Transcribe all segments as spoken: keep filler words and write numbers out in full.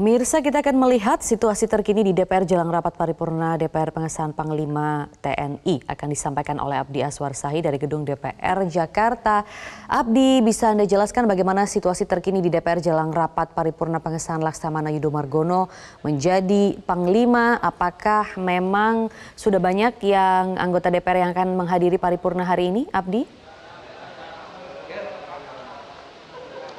Pemirsa, kita akan melihat situasi terkini di D P R jelang rapat paripurna D P R pengesahan Panglima T N I akan disampaikan oleh Abdi Aswar Sahi dari gedung D P R Jakarta. Abdi, bisa Anda jelaskan bagaimana situasi terkini di D P R jelang rapat paripurna pengesahan Laksamana Yudo Margono menjadi Panglima? Apakah memang sudah banyak yang anggota D P R yang akan menghadiri paripurna hari ini, Abdi?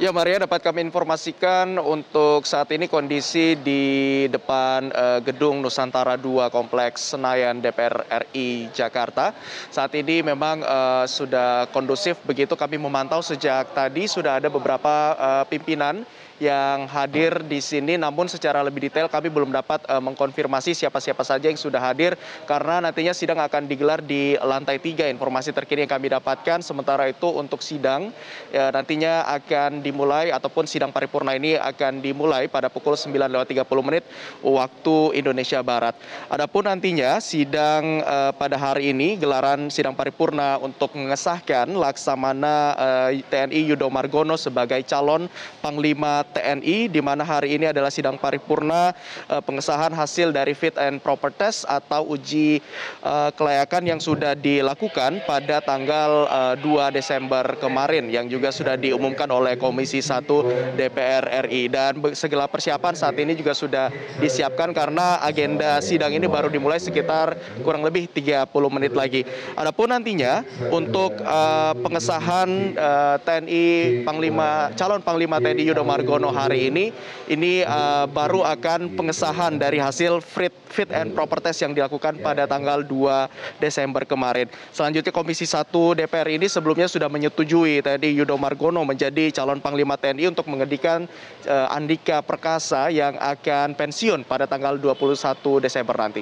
Ya Maria, dapat kami informasikan untuk saat ini kondisi di depan uh, gedung Nusantara dua Kompleks Senayan D P R R I Jakarta. Saat ini memang uh, sudah kondusif, begitu kami memantau sejak tadi sudah ada beberapa uh, pimpinan yang hadir di sini, namun secara lebih detail kami belum dapat uh, mengkonfirmasi siapa-siapa saja yang sudah hadir karena nantinya sidang akan digelar di lantai tiga. Informasi terkini yang kami dapatkan sementara itu untuk sidang ya, nantinya akan dimulai ataupun sidang paripurna ini akan dimulai pada pukul sembilan lewat tiga puluh menit waktu Indonesia Barat. Adapun nantinya sidang uh, pada hari ini gelaran sidang paripurna untuk mengesahkan Laksamana uh, T N I Yudo Margono sebagai calon Panglima T N I, di mana hari ini adalah sidang paripurna uh, pengesahan hasil dari fit and proper test atau uji uh, kelayakan yang sudah dilakukan pada tanggal uh, dua Desember kemarin yang juga sudah diumumkan oleh Komisi satu D P R R I, dan segala persiapan saat ini juga sudah disiapkan karena agenda sidang ini baru dimulai sekitar kurang lebih tiga puluh menit lagi. Adapun nantinya untuk uh, pengesahan uh, T N I Panglima calon Panglima T N I Yudo Margono hari ini, ini uh, baru akan pengesahan dari hasil fit and proper test yang dilakukan pada tanggal dua Desember kemarin. Selanjutnya Komisi satu D P R ini sebelumnya sudah menyetujui T N I Yudo Margono menjadi calon Panglima T N I untuk menggantikan uh, Andika Perkasa yang akan pensiun pada tanggal dua puluh satu Desember nanti.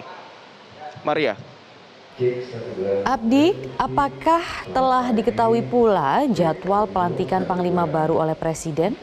Maria. Abdi, apakah telah diketahui pula jadwal pelantikan Panglima baru oleh Presiden?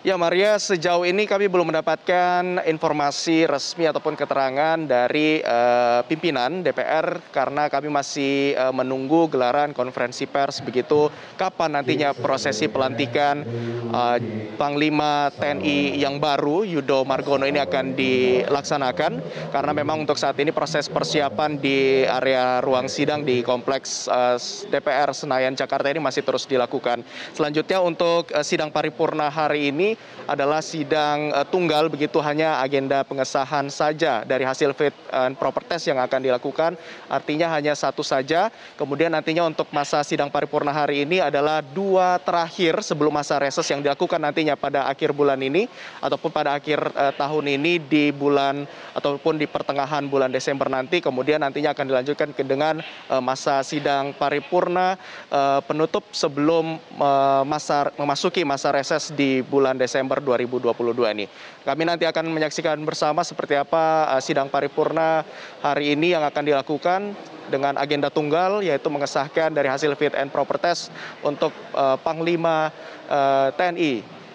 Ya Maria, sejauh ini kami belum mendapatkan informasi resmi ataupun keterangan dari uh, pimpinan D P R karena kami masih uh, menunggu gelaran konferensi pers, begitu kapan nantinya prosesi pelantikan uh, Panglima T N I yang baru Yudo Margono ini akan dilaksanakan karena memang untuk saat ini proses persiapan di area ruang sidang di kompleks uh, D P R Senayan Jakarta ini masih terus dilakukan. Selanjutnya untuk uh, sidang paripurna hari ini adalah sidang uh, tunggal, begitu hanya agenda pengesahan saja dari hasil fit and proper test yang akan dilakukan, artinya hanya satu saja. Kemudian nantinya untuk masa sidang paripurna hari ini adalah dua terakhir sebelum masa reses yang dilakukan nantinya pada akhir bulan ini ataupun pada akhir uh, tahun ini di bulan ataupun di pertengahan bulan Desember nanti, kemudian nantinya akan dilanjutkan ke dengan uh, masa sidang paripurna uh, penutup sebelum uh, masa memasuki masa reses di bulan Desember dua ribu dua puluh dua ini. Kami nanti akan menyaksikan bersama seperti apa sidang paripurna hari ini yang akan dilakukan dengan agenda tunggal yaitu mengesahkan dari hasil fit and proper test untuk uh, Panglima uh, T N I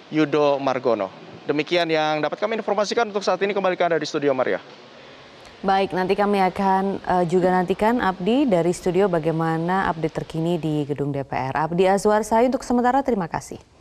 Yudo Margono. Demikian yang dapat kami informasikan untuk saat ini. Kembali ke Anda di studio, Maria. Baik, nanti kami akan uh, juga nantikan Abdi dari studio bagaimana update terkini di gedung D P R. Abdi Aswar Sahi untuk sementara, terima kasih.